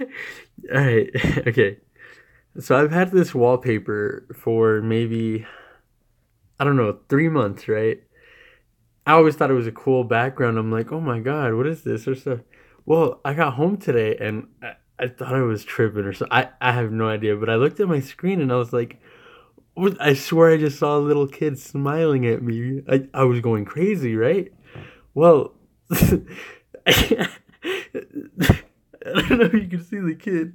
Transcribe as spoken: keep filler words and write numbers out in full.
All right. Okay. So I've had this wallpaper for maybe, I don't know, three months, right? I always thought it was a cool background. I'm like, oh my God, what is this or stuff? Well, I got home today and I, I thought I was tripping or something. I, I have no idea. But I looked at my screen and I was like, I swear I just saw a little kid smiling at me. I, I was going crazy, right? Well, I don't know if you can see the kid.